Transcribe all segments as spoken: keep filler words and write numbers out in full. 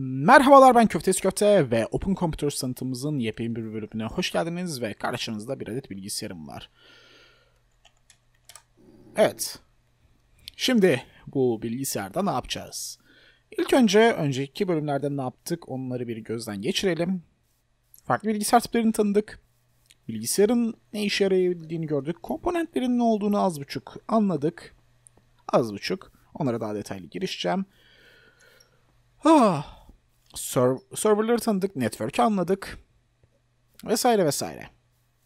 Merhabalar, ben Köftesi Köfte ve OpenComputers tanıtımımızın yepyeni bir bölümüne hoş geldiniz ve karşınızda bir adet bilgisayarım var. Evet. Şimdi bu bilgisayarda ne yapacağız? İlk önce önceki bölümlerde ne yaptık onları bir gözden geçirelim. Farklı bilgisayar tiplerini tanıdık. Bilgisayarın ne işe yarayabildiğini gördük. Komponentlerin ne olduğunu az buçuk anladık. Az buçuk. Onlara daha detaylı girişeceğim. Ah. Serverları tanıdık, network'ü anladık vesaire vesaire.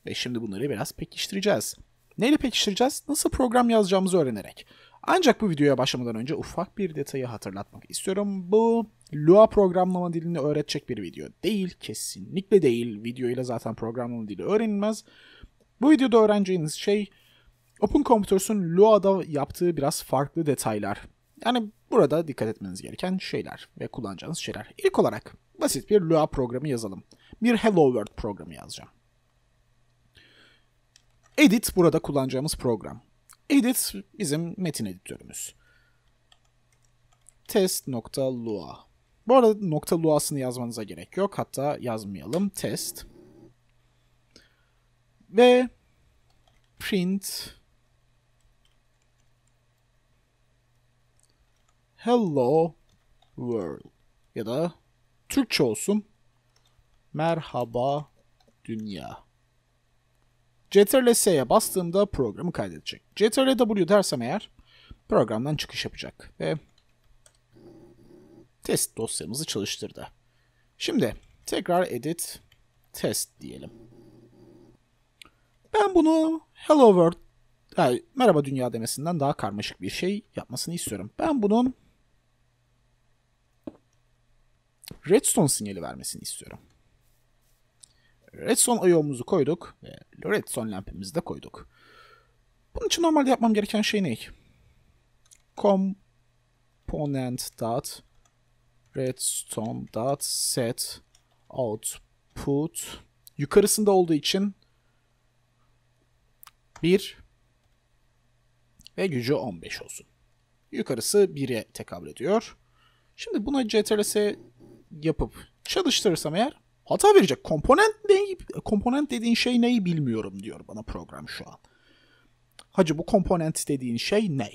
Ve şimdi bunları biraz pekiştireceğiz. Neyle pekiştireceğiz? Nasıl program yazacağımızı öğrenerek. Ancak bu videoya başlamadan önce ufak bir detayı hatırlatmak istiyorum. Bu Lua programlama dilini öğretecek bir video değil. Kesinlikle değil. Video ile zaten programlama dili öğrenilmez. Bu videoda öğreneceğiniz şey OpenComputers'un Lua'da yaptığı biraz farklı detaylar. Yani burada dikkat etmeniz gereken şeyler ve kullanacağınız şeyler. İlk olarak basit bir Lua programı yazalım. Bir Hello World programı yazacağım. Edit burada kullanacağımız program. Edit bizim metin editörümüz. Test.lua. Bu arada nokta lua'sını yazmanıza gerek yok. Hatta yazmayalım. Test. Ve print Hello World ya da Türkçe olsun. Merhaba Dünya. Ctrl-S'ye bastığımda programı kaydedecek. Ctrl-W dersem eğer programdan çıkış yapacak ve test dosyamızı çalıştırdı. Şimdi tekrar edit test diyelim. Ben bunu Hello World, yani Merhaba Dünya demesinden daha karmaşık bir şey yapmasını istiyorum. Ben bunun Redstone sinyali vermesini istiyorum. Redstone ayağımızı koyduk ve Redstone lampımızı da koyduk. Bunun için normalde yapmam gereken şey ne? Component.redstone.set output yukarısında olduğu için bir ve gücü on beş olsun. Yukarısı bire tekabül ediyor. Şimdi buna Ctrl-S yapıp çalıştırırsam eğer hata verecek. Komponent ne? Komponent dediğin şey neyi bilmiyorum diyor bana program şu an. Hacı, bu komponent dediğin şey ne?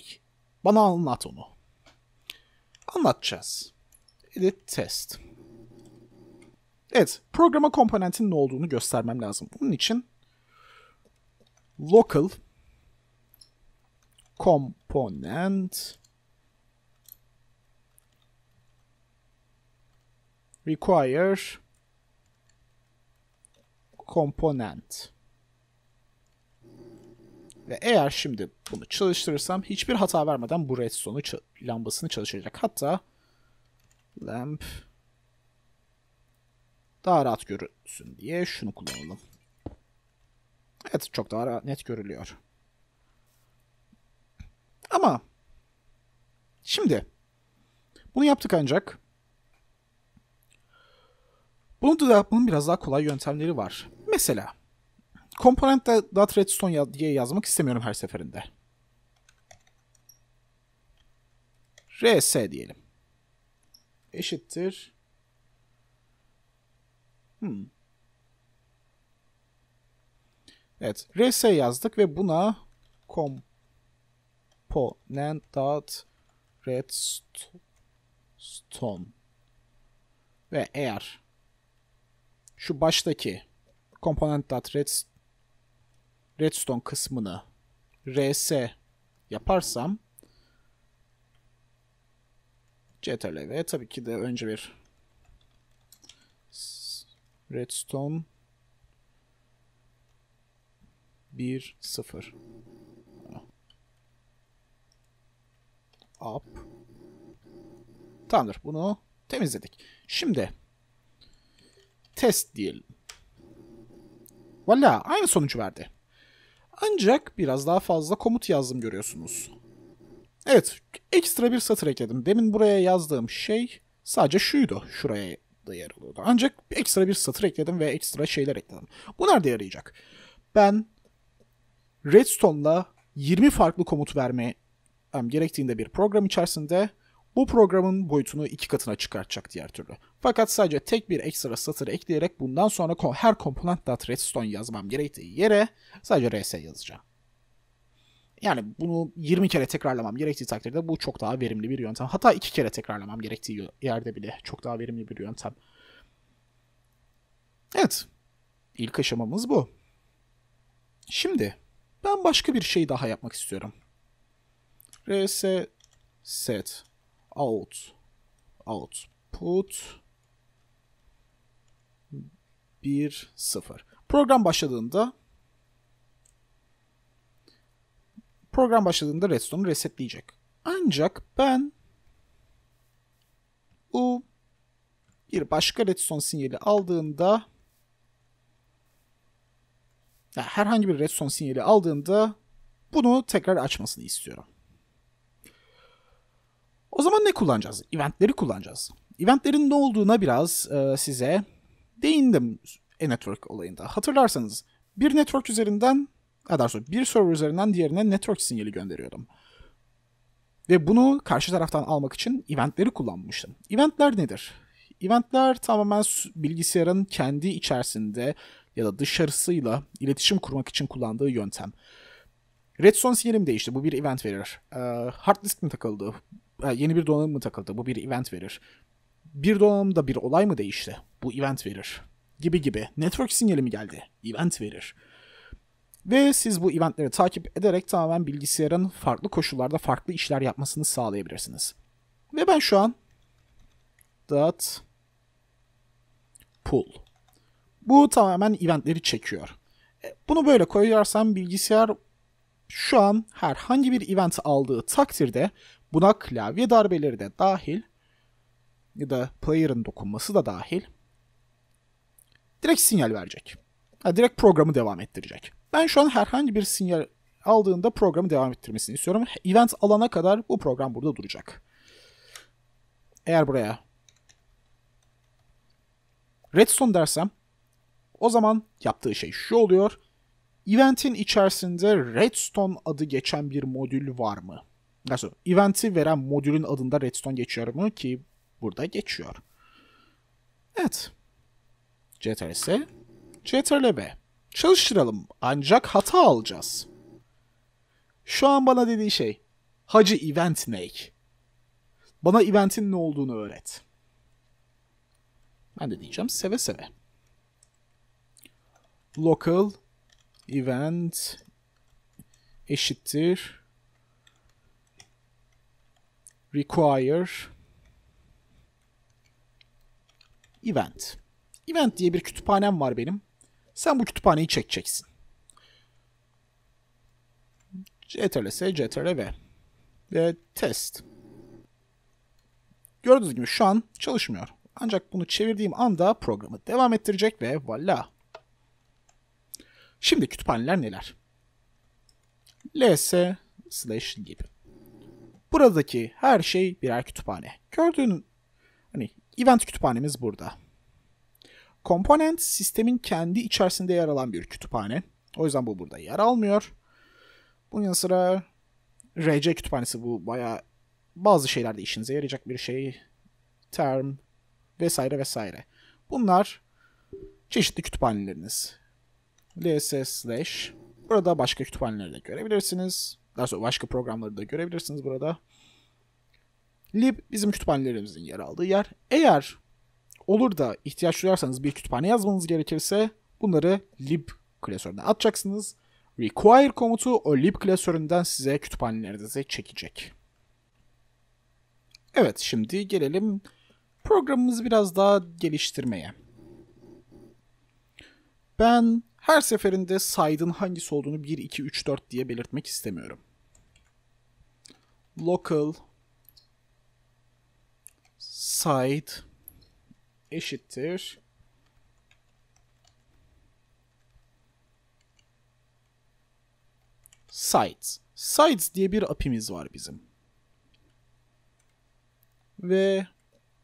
Bana anlat onu. Anlatacağız. Edit test. Evet, programa komponentin ne olduğunu göstermem lazım. Bunun için local component require component ve eğer şimdi bunu çalıştırırsam hiçbir hata vermeden bu redstone'u lambasını çalıştıracak. Hatta lamp daha rahat görünsün diye şunu kullanalım. Evet, çok daha rahat, net görülüyor. Ama şimdi bunu yaptık ancak bunu da yapmanın biraz daha kolay yöntemleri var. Mesela component.redstone diye yazmak istemiyorum her seferinde. R S diyelim. Eşittir. Hmm. Evet, R S yazdık ve buna component.redstone ve eğer şu baştaki component.redstone kısmını rs yaparsam ctrl ve tabii ki de önce bir redstone bir sıfır up. Tamamdır. Bunu temizledik. Şimdi test diyelim. Valla aynı sonucu verdi. Ancak biraz daha fazla komut yazdım görüyorsunuz. Evet, ekstra bir satır ekledim. Demin buraya yazdığım şey sadece şuydu. Şuraya da yer alıyordu. Ancak ekstra bir satır ekledim ve ekstra şeyler ekledim. Bu nerede yarayacak? Ben Redstone'la yirmi farklı komut vermem gerektiğinde bir program içerisinde Bu programın boyutunu iki katına çıkartacak diğer türlü. Fakat sadece tek bir ekstra satır ekleyerek bundan sonra her component.redstone yazmam gerektiği yere sadece rs yazacağım. Yani bunu yirmi kere tekrarlamam gerektiği takdirde bu çok daha verimli bir yöntem. Hatta iki kere tekrarlamam gerektiği yerde bile çok daha verimli bir yöntem. Evet. İlk aşamamız bu. Şimdi ben başka bir şey daha yapmak istiyorum. rs set out output bir sıfır. Program başladığında Program başladığında Redstone'u resetleyecek. Ancak ben bu bir başka Redstone sinyali aldığında yani herhangi bir Redstone sinyali aldığında bunu tekrar açmasını istiyorum. O zaman ne kullanacağız? Eventleri kullanacağız. Eventlerin ne olduğuna biraz e, size değindim e-network olayında. Hatırlarsanız bir network üzerinden Daha sonra bir server üzerinden diğerine network sinyali gönderiyordum. Ve bunu karşı taraftan almak için eventleri kullanmıştım. Eventler nedir? Eventler tamamen bilgisayarın kendi içerisinde ya da dışarısıyla iletişim kurmak için kullandığı yöntem. Redstone sinyalim değişti. Bu bir event verir. Ee, hard disk mi takıldı? Ee, yeni bir donanım mı takıldı? Bu bir event verir. Bir donanımda bir olay mı değişti? Bu event verir. Gibi gibi. Network sinyali mi geldi? Event verir. Ve siz bu eventleri takip ederek tamamen bilgisayarın farklı koşullarda farklı işler yapmasını sağlayabilirsiniz. Ve ben şu an dot pull. Bu tamamen eventleri çekiyor. Bunu böyle koyarsam bilgisayar şu an herhangi bir event aldığı takdirde buna klavye darbeleri de dahil ya da player'ın dokunması da dahil direkt sinyal verecek. Yani direkt programı devam ettirecek. Ben şu an herhangi bir sinyal aldığında programı devam ettirmesini istiyorum. Event alana kadar bu program burada duracak. Eğer buraya Redstone dersem o zaman yaptığı şey şu oluyor. Event'in içerisinde Redstone adı geçen bir modül var mı? Nasıl? Event'i veren modülün adında Redstone geçiyor mu ki burada geçiyor. Evet. Ctrl-S, Ctrl-V. Çalıştıralım ancak hata alacağız. Şu an bana dediği şey Hacı event ne? Bana event'in ne olduğunu öğret. Ben de diyeceğim seve seve. Local event eşittir require event. Event diye bir kütüphanem var benim. Sen bu kütüphaneyi çekeceksin. Ctrl-S, Ctrl-V ve test. Gördüğünüz gibi şu an çalışmıyor. Ancak bunu çevirdiğim anda programı devam ettirecek ve voilà. Şimdi kütüphaneler neler? ls slash lib. Buradaki her şey birer kütüphane. Gördüğünüz hani event kütüphanemiz burada. Component sistemin kendi içerisinde yer alan bir kütüphane. O yüzden bu burada yer almıyor. Bunun yanı sıra R C kütüphanesi bu bayağı bazı şeylerde işinize yarayacak bir şey. Term vesaire vesaire. Bunlar çeşitli kütüphaneleriniz. ls slash burada başka kütüphaneleri de görebilirsiniz. Daha sonra başka programları da görebilirsiniz burada. Lib bizim kütüphanelerimizin yer aldığı yer. Eğer olur da ihtiyaç duyarsanız bir kütüphane yazmanız gerekirse bunları lib klasörüne atacaksınız. Require komutu o lib klasöründen size kütüphanelerinizi çekecek. Evet, şimdi gelelim programımızı biraz daha geliştirmeye. Ben her seferinde side'ın hangisi olduğunu bir, iki, üç, dört diye belirtmek istemiyorum. Local side eşittir Sides. Sides diye bir A P I'miz var bizim. Ve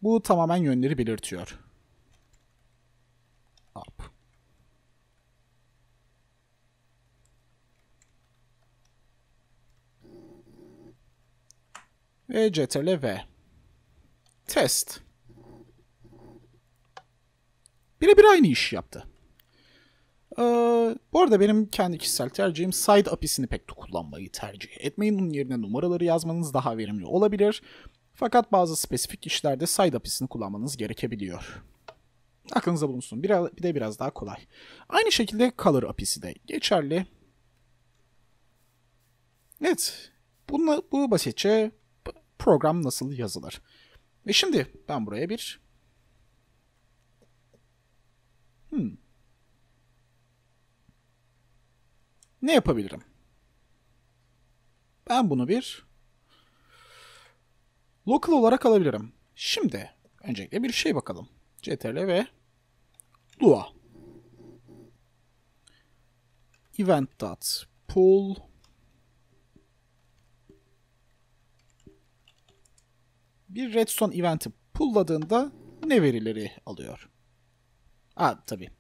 bu tamamen yönleri belirtiyor. Up. Ve Ctrl-V. test. Birebir aynı iş yaptı. Ee, bu arada benim kendi kişisel tercihim side A P I'sini pek de kullanmayı tercih etmeyin. Bunun yerine numaraları yazmanız daha verimli olabilir. Fakat bazı spesifik işlerde side A P I'sini kullanmanız gerekebiliyor. Aklınıza bulunsun. Bir de biraz daha kolay. Aynı şekilde Color A P I'si de geçerli. Evet. Bununla, bu basitçe program nasıl yazılır. Ve şimdi ben buraya bir... Hmm. Ne yapabilirim? Ben bunu bir... Local olarak alabilirim. Şimdi öncelikle bir şey bakalım. C T R L ve Lua. Event.pool bir Redstone event'i pull'ladığında ne verileri alıyor? Aa, tabii.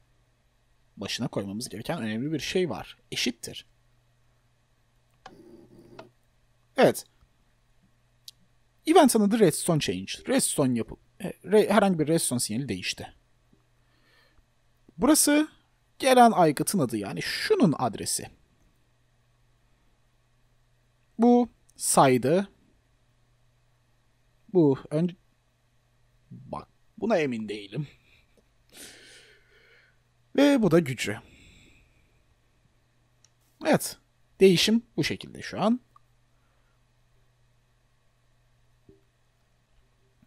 Başına koymamız gereken önemli bir şey var. Eşittir. Evet. Event'ın adı Redstone Change. Redstone yapıp herhangi bir Redstone sinyali değişti. Burası gelen aygıtın adı, yani şunun adresi. Bu side'ı. Bu önce... Bak, buna emin değilim. Ve bu da gücü. Evet. Değişim bu şekilde şu an.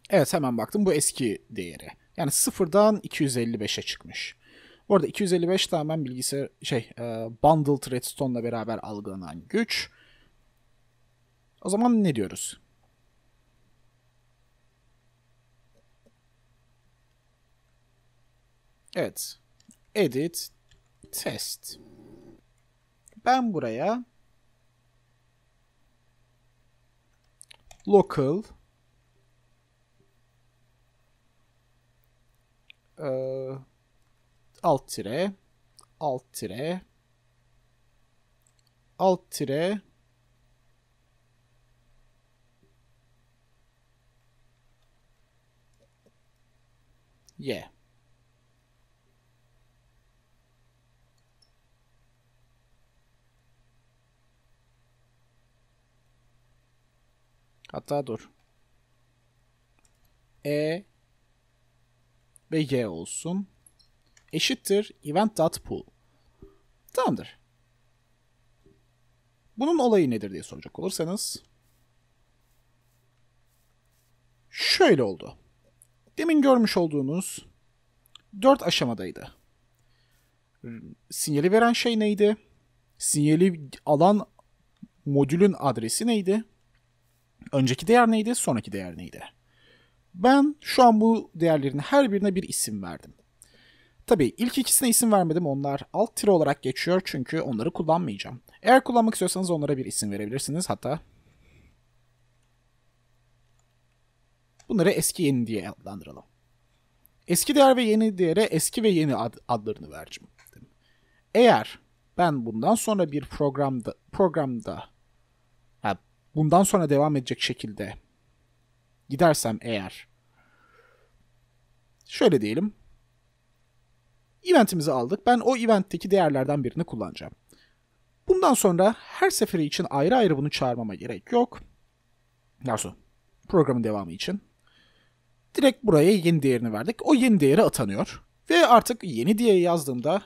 Evet, hemen baktım. Bu eski değeri. Yani sıfırdan iki yüz elli beşe çıkmış. Bu arada iki yüz elli beş tamamen bilgisayar şey e, Bundled Redstone'la beraber algılanan güç. O zaman ne diyoruz? Evet. Edit. Test. Ben buraya local alt tire alt tire alt tire yeah. Hatta dur. E ve Y olsun. Eşittir event.pool. Tamamdır. Bunun olayı nedir diye soracak olursanız. Şöyle oldu. Demin görmüş olduğunuz dört aşamadaydı. Sinyali veren şey neydi? Sinyali alan modülün adresi neydi? Önceki değer neydi? Sonraki değer neydi? Ben şu an bu değerlerin her birine bir isim verdim. Tabii ilk ikisine isim vermedim. Onlar alt tire olarak geçiyor çünkü onları kullanmayacağım. Eğer kullanmak istiyorsanız onlara bir isim verebilirsiniz. Hatta bunları eski yeni diye adlandıralım. Eski değer ve yeni değere eski ve yeni ad adlarını vereceğim. Eğer ben bundan sonra bir programda programda ha, bundan sonra devam edecek şekilde gidersem eğer, şöyle diyelim, eventimizi aldık. Ben o eventteki değerlerden birini kullanacağım. Bundan sonra her seferi için ayrı ayrı bunu çağırmama gerek yok. Nasıl? Programın devamı için. Direkt buraya yeni değerini verdik. O yeni değeri atanıyor. Ve artık yeni diye yazdığımda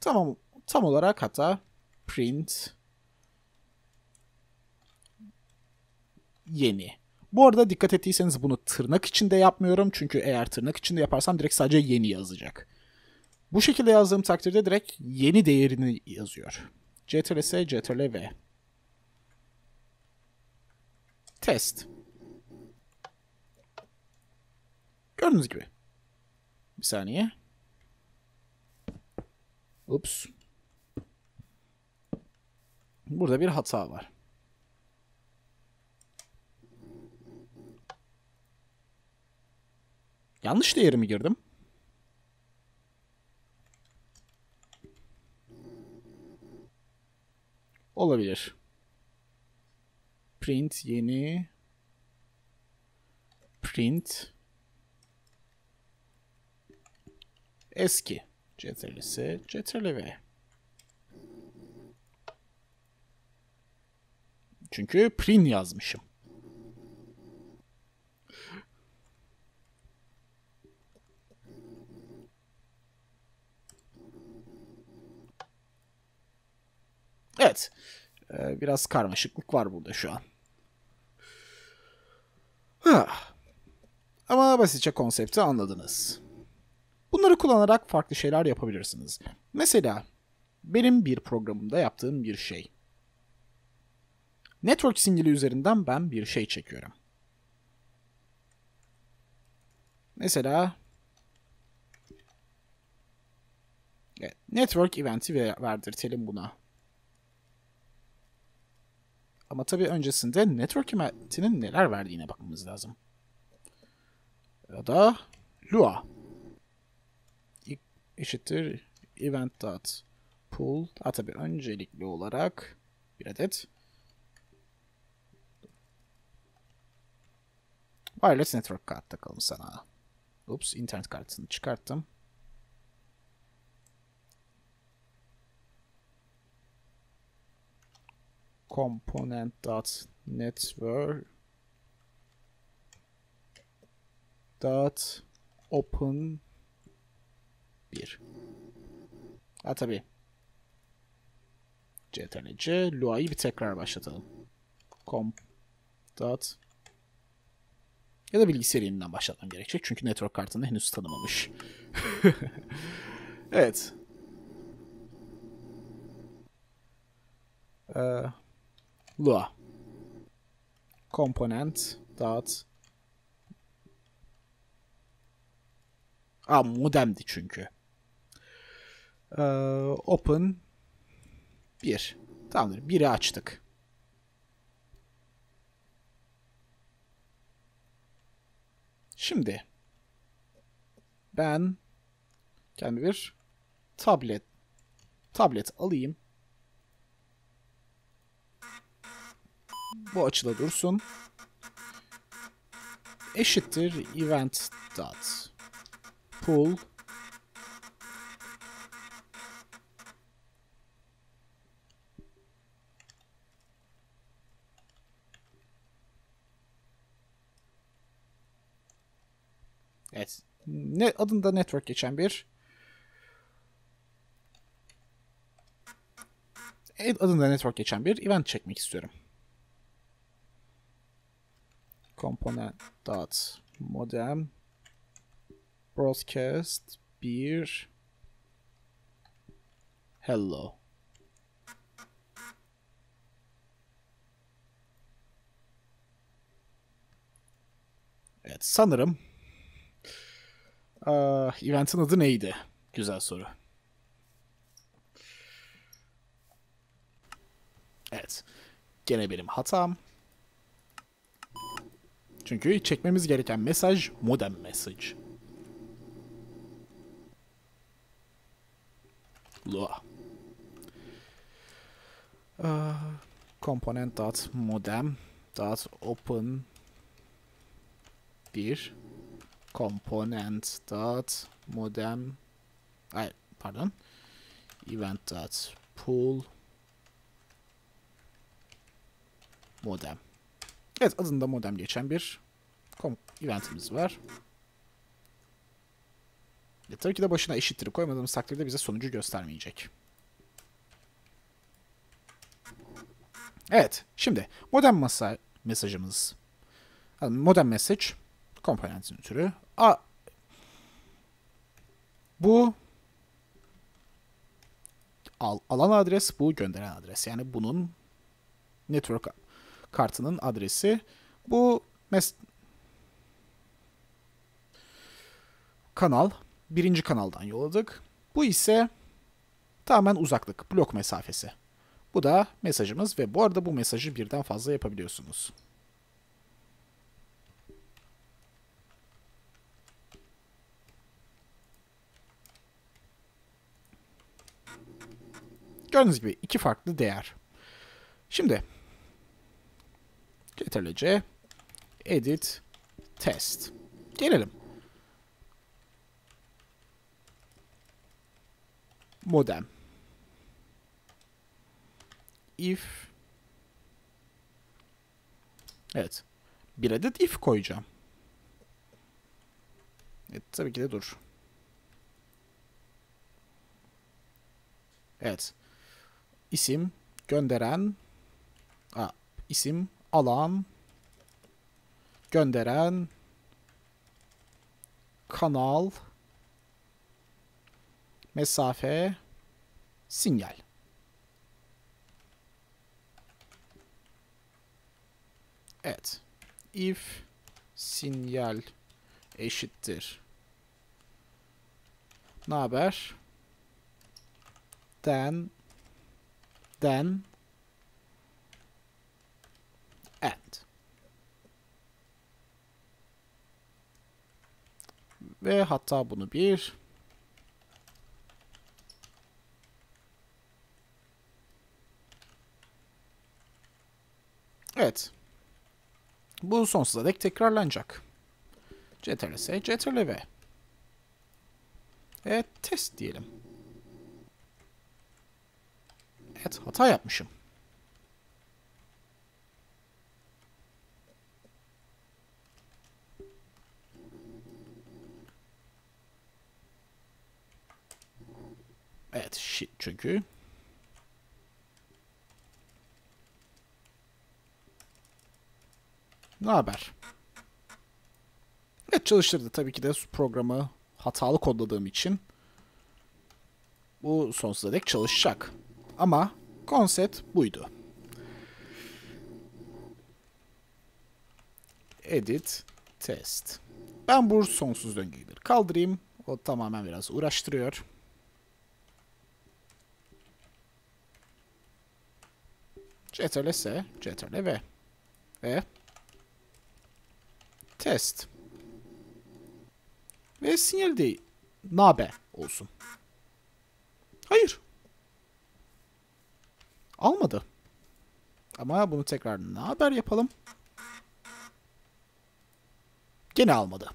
tamam, tam olarak hatta print yeni. Bu arada dikkat ettiyseniz bunu tırnak içinde yapmıyorum. Çünkü eğer tırnak içinde yaparsam direkt sadece yeni yazacak. Bu şekilde yazdığım takdirde direkt yeni değerini yazıyor. Ctrl-S, Ctrl-V. Test. Gördüğünüz gibi. Bir saniye. Ups. Burada bir hata var. Yanlış değeri mi girdim? Olabilir. Print yeni. print eski ctrl'si ctrl+V. Çünkü print yazmışım. Evet. Ee, biraz karmaşıklık var burada şu an. Ha. Ama basitçe konsepti anladınız. Bunları kullanarak farklı şeyler yapabilirsiniz. Mesela benim bir programımda yaptığım bir şey. Network sinyali üzerinden ben bir şey çekiyorum. Mesela evet, network event'i verdirtelim buna. Ama tabii öncesinde network event'inin neler verdiğine bakmamız lazım. Ya da Lua eşittir event.pool. Ha tabii öncelikli olarak bir adet wireless network kart takalım sana. Ups, internet kartını çıkarttım. Component.network dot open bir. Ha tabii. Ctrl+C, Lua'yı bir tekrar başlatalım. Comp dot ya da bilgisayar yeniden başlatmam gerekecek çünkü network kartını henüz tanımamış. Evet. Ee, Lua component dot Aa, modemdi çünkü. Ee, open bir. Tamamdır. biri açtık. Şimdi ben kendi bir tablet tablet alayım. Bu açıda dursun. Eşittir event dot pool Evet. Ne adında network geçen bir adında network geçen bir event çekmek istiyorum. Component dot modem broadcast bir hello. Evet sanırım. Uh, event'in adı neydi? Güzel soru. Evet. Gene benim hatam. Çünkü çekmemiz gereken mesaj modem mesaj. Lua. Uh, component.modem.open bir Component dot modem, ay pardon, event dot pool modem. Evet adında modem geçen bir eventimiz var. E, tabii ki de başına eşittir koymadığımız takdirde bize sonucu göstermeyecek. Evet şimdi modem masa mesajımız, yani modem message komponentin türü. A, bu al, alan adres, bu gönderen adres. Yani bunun network kartının adresi. Bu mes kanal. Birinci kanaldan yolladık. Bu ise tamamen uzaklık. Blok mesafesi. Bu da mesajımız ve bu arada bu mesajı birden fazla yapabiliyorsunuz. Gördüğünüz gibi iki farklı değer. Şimdi Ctrl+C edit test. Gelelim. Modem. If. Evet. Bir adet if koyacağım. Evet, tabii ki de dur. Evet. İsim gönderen, a, isim alan, gönderen, kanal, mesafe, sinyal. Evet. If sinyal eşittir. Ne haber? Then, then, and. Ve hatta bunu bir evet. Bu sonsuza dek tekrarlanacak. Ctrl-S, Ctrl-V. Evet, test diyelim. Evet, hata yapmışım. Evet, shit çünkü. Ne haber? Evet, çalıştırdı. Tabii ki de programı hatalı kodladığım için bu sonsuza dek çalışacak. Ama konsept buydu. Edit test. Ben bu sonsuz döngüyü bir kaldırayım. O tamamen biraz uğraştırıyor. Ctrl-S, Ctrl-V ve test. Ve sinyal değil. Nabe olsun. Hayır. Almadı. Ama bunu tekrar naber yapalım. Gene almadı.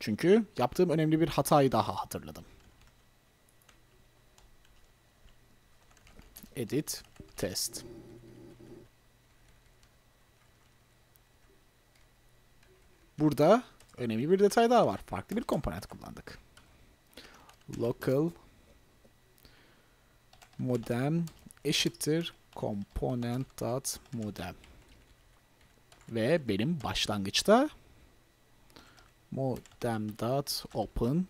Çünkü yaptığım önemli bir hatayı daha hatırladım. Edit test. Burada önemli bir detay daha var. Farklı bir komponent kullandık. Local modem eşittir component.modem. Ve benim başlangıçta modem.open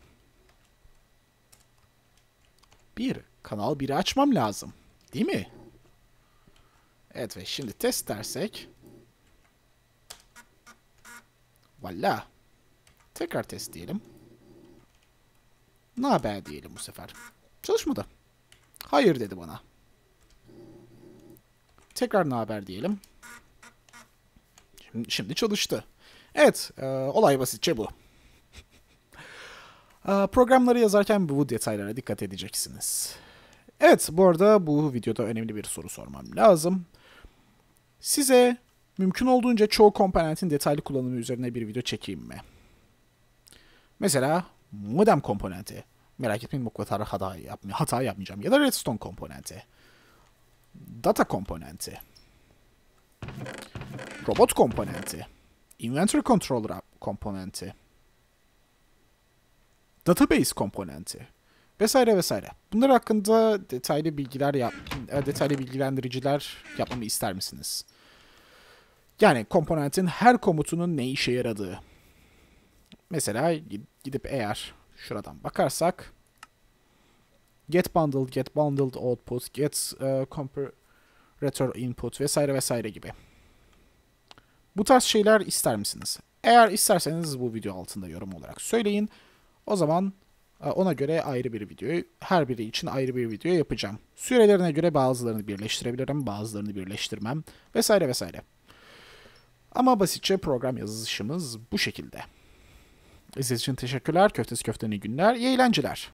bir kanal biri açmam lazım. Değil mi? Evet ve şimdi test dersek valla. Tekrar test diyelim. Ne haber diyelim bu sefer. Çalışmadı. Hayır dedi bana. Tekrar ne haber diyelim. Şimdi, şimdi çalıştı. Evet. E, olay basitçe bu. e, programları yazarken bu detaylara dikkat edeceksiniz. Evet. Bu arada bu videoda önemli bir soru sormam lazım. Size mümkün olduğunca çoğu komponentin detaylı kullanımı üzerine bir video çekeyim mi? Mesela modem komponenti. Merak etmeyin, bu kadar hata, yapmay hata yapmayacağım. Ya da redstone komponenti. Data komponenti. Robot komponenti. Inventory Controller komponenti. Database komponenti. Vesaire vesaire. Bunlar hakkında detaylı bilgiler yap detaylı bilgilendiriciler yapmamı ister misiniz? Yani komponentin her komutunun ne işe yaradığı. Mesela gidip eğer şuradan bakarsak get bundled, get bundled output, get uh, comparator input vesaire vesaire gibi. Bu tarz şeyler ister misiniz? Eğer isterseniz bu video altında yorum olarak söyleyin. O zaman ona göre ayrı bir videoyu, her biri için ayrı bir video yapacağım. Sürelerine göre bazılarını birleştirebilirim, bazılarını birleştirmem vesaire vesaire. Ama basitçe program yazışımız bu şekilde. İzlediğiniz için teşekkürler. Köftesi köftenin günler. İyi eğlenceler.